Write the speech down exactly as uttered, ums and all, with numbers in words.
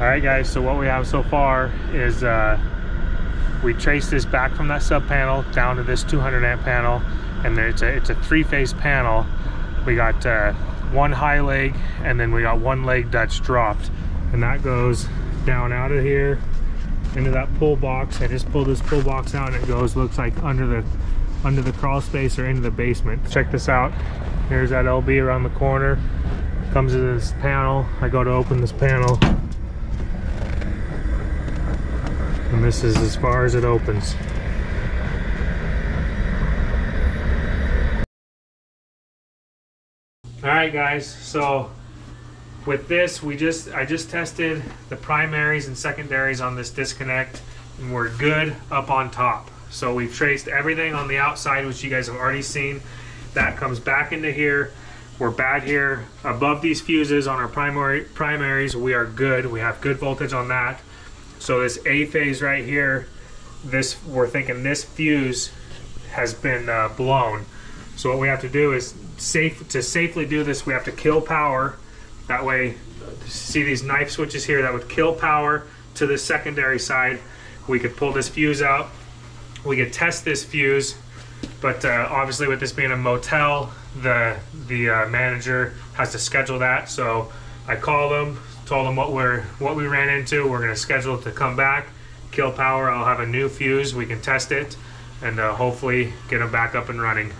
Alright guys, so what we have so far is uh, we traced this back from that sub panel down to this two hundred amp panel, and it's a, it's a three-phase panel. We got uh, one high leg and then we got one leg that's dropped, and that goes down out of here into that pull box. I just pulled this pull box out and it goes, looks like under the under the crawl space or into the basement. Check this out. Here's that L B around the corner. Comes into this panel. I go to open this panel. And this is as far as it opens. Alright guys, so with this we just I just tested the primaries and secondaries on this disconnect, and we're good up on top. So we've traced everything on the outside, which you guys have already seen. That comes back into here. We're bad here. Above these fuses on our primary primaries, we are good. We have good voltage on that. So this A phase right here, this we're thinking this fuse has been uh, blown. So what we have to do is safe to safely do this. We have to kill power. That way, see these knife switches here that would kill power to the secondary side. We could pull this fuse out. We could test this fuse, but uh, obviously with this being a motel, the the uh, manager has to schedule that. So I called them. Told them what we're what we ran into. We're going to schedule it to come back, kill power. I'll have a new fuse. We can test it, and uh, hopefully get them back up and running.